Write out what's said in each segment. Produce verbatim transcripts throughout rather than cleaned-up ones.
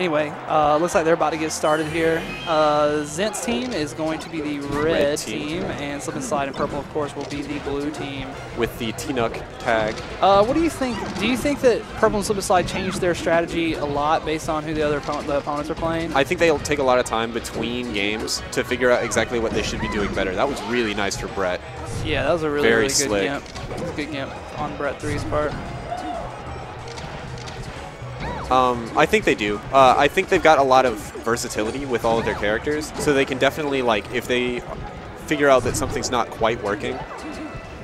Anyway, uh, looks like they're about to get started here. Uh, Zent's team is going to be the red, red team, team, and Slip and Slide and Purple, of course, will be the blue team. With the T-Nuk tag. Uh, what do you think? Do you think that Purple and Slip and Slide changed their strategy a lot based on who the other oppo the opponents are playing? I think they'll take a lot of time between games to figure out exactly what they should be doing better. That was really nice for Brett. Yeah, that was a really, Very really slick. good gimp. That was a good gimp on Brett three's part. Um, I think they do. Uh, I think they've got a lot of versatility with all of their characters, so they can definitely, like, if they figure out that something's not quite working.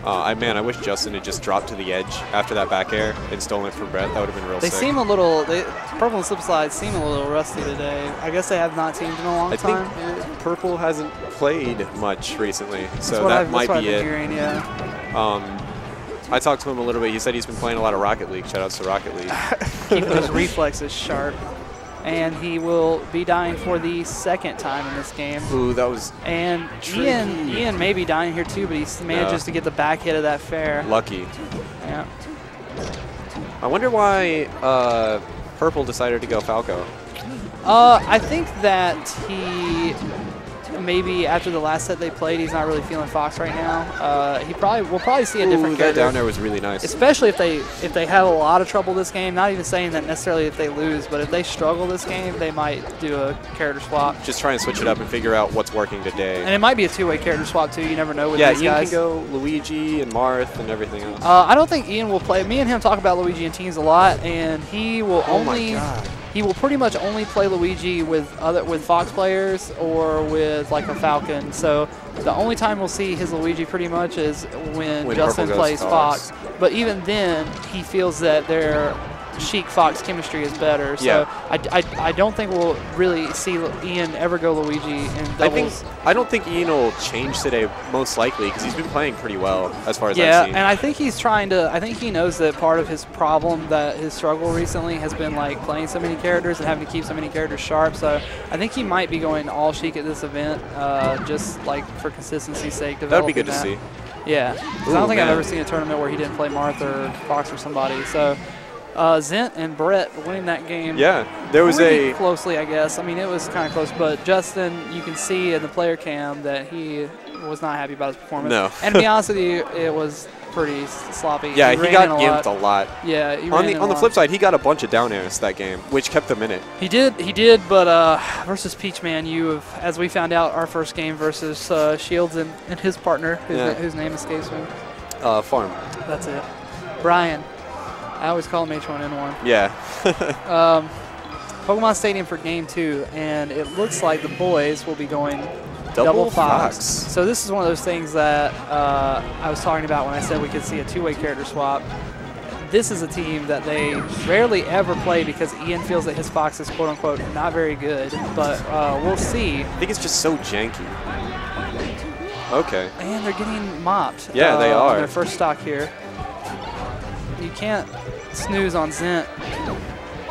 Uh, I man, I wish Justin had just dropped to the edge after that back air and stolen it from Brett. That would have been real. They sick. seem a little. They, Purple and Slip Slide seem a little rusty today. I guess they have not teamed in a long I time. I think Purple hasn't played much recently, that's so that I've, might be it. Hearing, yeah. Um. I talked to him a little bit. He said he's been playing a lot of Rocket League. Shoutouts to Rocket League. Keeping his reflexes sharp. And he will be dying for the second time in this game. Ooh, that was And tricky. Ian Ian may be dying here too, but he manages no. to get the back hit of that fair. Lucky. Yeah. I wonder why uh, Purple decided to go Falco. Uh, I think that he... Maybe after the last set they played, he's not really feeling Fox right now. Uh, he probably we'll probably see a different. Ooh, that down there was really nice. Especially if they if they have a lot of trouble this game. Not even saying that necessarily if they lose, but if they struggle this game, they might do a character swap. Just try and switch it up and figure out what's working today. And it might be a two-way character swap too. You never know with yeah, these Ian guys. Yeah, Ian can go Luigi and Marth and everything else. Uh, I don't think Ian will play. Me and him talk about Luigi and teams a lot, and he will oh only. My God. He will pretty much only play Luigi with other with Fox players or with like a Falcon. So the only time we'll see his Luigi pretty much is when, when Justin plays Fox. Fox. But even then, he feels that their Sheik Fox chemistry is better. So yeah. I, I I don't think we'll really see Ian ever go Luigi in doubles. I think I don't think Ian will change today most likely because he's been playing pretty well as far as yeah, I've seen. Yeah, and I think he's trying to. I think he knows that part of his problem, that his struggle recently, has been like playing so many characters and having to keep so many characters sharp. So I think he might be going all Sheik at this event, uh, just like for consistency's sake. That would be good that. to see. Yeah, because I don't think man. I've ever seen a tournament where he didn't play Marth or Fox or somebody. So. Uh, Zent and Brett winning that game. Yeah, there was a closely, I guess. I mean, it was kind of close, but Justin, you can see in the player cam that he was not happy about his performance. No. And to be honest with you, it was pretty sloppy. Yeah, he, he got gimped a lot. Yeah, he on the on the flip side, he got a bunch of down airs that game, which kept him in it. He did, he did. But uh, versus Peachman, you have, as we found out, our first game versus uh, Shields and, and his partner, whose, yeah. whose name escapes me. Uh, Farm. That's it, Brian. I always call him H one N one. Yeah. um, Pokemon Stadium for game two, and it looks like the boys will be going double, double Fox. Fox. So this is one of those things that uh, I was talking about when I said we could see a two-way character swap. This is a team that they rarely ever play because Ian feels that his Fox is quote-unquote not very good, but uh, we'll see. I think it's just so janky. Okay. And they're getting mopped. Yeah, uh, they are. On their first stock here. You can't snooze on Zent.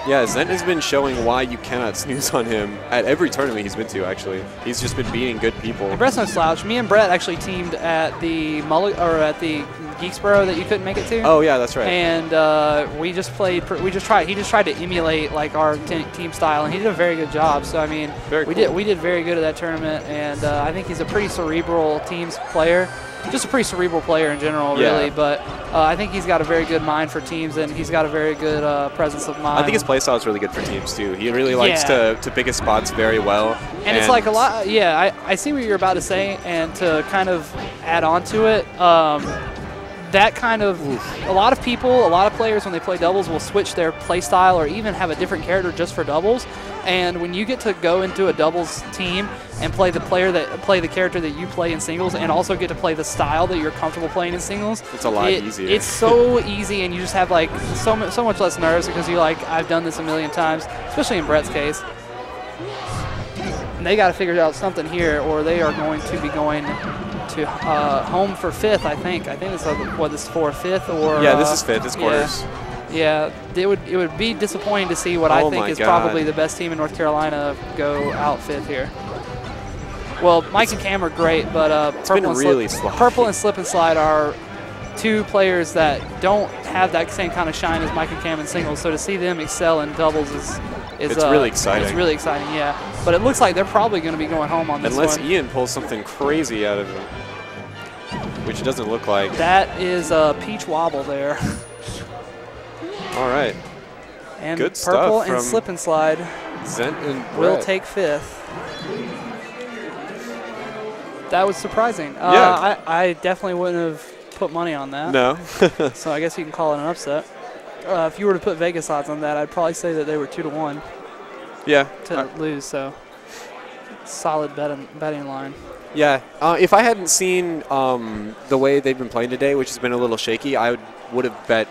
Yeah, Zent has been showing why you cannot snooze on him at every tournament he's been to, actually. He's just been beating good people. And Brett's no slouch. Me and Brett actually teamed at the Mulli or at the Geeksboro that you couldn't make it to. Oh, yeah, that's right. And uh, we just played, we just tried, he just tried to emulate like our team style, and he did a very good job. So, I mean, very we, cool. did, we did very good at that tournament, and uh, I think he's a pretty cerebral teams player. Just a pretty cerebral player in general, yeah. really. But uh, I think he's got a very good mind for teams, and he's got a very good uh, presence of mind. I think his playstyle is really good for teams, too. He really likes yeah. to, to pick his spots very well. And, and it's like a lot – yeah, I, I see what you're about to say, and to kind of add on to it, um, that kind of – a lot of people, a lot of players, when they play doubles, will switch their playstyle or even have a different character just for doubles. And when you get to go into a doubles team and play the player that play the character that you play in singles, and also get to play the style that you're comfortable playing in singles, it's a lot it, easier. It's so easy, and you just have like so much, so much less nerves because you're like, I've done this a million times, especially in Brett's case. And they got to figure out something here, or they are going to be going to uh, home for fifth. I think. I think it's what this is for, fifth or yeah, this uh, is fifth. It's quarters. Yeah. Yeah, it would it would be disappointing to see what oh I think is God. probably the best team in North Carolina go out fifth here. Well, Mike it's, and Cam are great, but uh, Purple, and really slip, Purple and Slip and Slide are two players that don't have that same kind of shine as Mike and Cam in singles, so to see them excel in doubles is is it's uh, really exciting. It's really exciting, yeah. But it looks like they're probably going to be going home on this Unless one. Ian pulls something crazy out of him, which doesn't look like. That is a uh, peach wobble there. All right. And good Purple stuff and Slip and Slide Zent and Brett will take fifth. That was surprising. Yeah. Uh, I, I definitely wouldn't have put money on that. No. So I guess you can call it an upset. Uh, if you were to put Vegas odds on that, I'd probably say that they were two to one. Yeah. To I lose, so solid betting betting line. Yeah. Uh, if I hadn't seen um, the way they've been playing today, which has been a little shaky, I would would have bet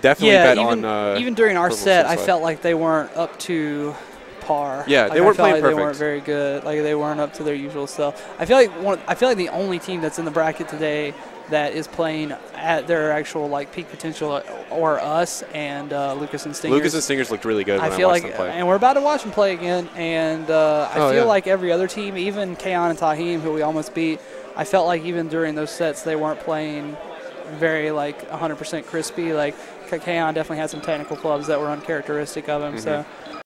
definitely yeah, bet even, on. Uh, even during our set, I felt like they weren't up to par. Yeah, like they weren't I felt playing like perfect. They weren't very good. Like they weren't up to their usual self. I feel like one. I feel like the only team that's in the bracket today that is playing at their actual like peak potential, or us and uh, Lucas and Stingers. Lucas and Stingers looked really good. I when feel I watched like, them play. And we're about to watch them play again. And uh, I oh, feel yeah. like every other team, even Keon and Tahim, who we almost beat, I felt like even during those sets they weren't playing very like one hundred percent crispy. Like Keon definitely had some technical clubs that were uncharacteristic of him. Mm-hmm. So.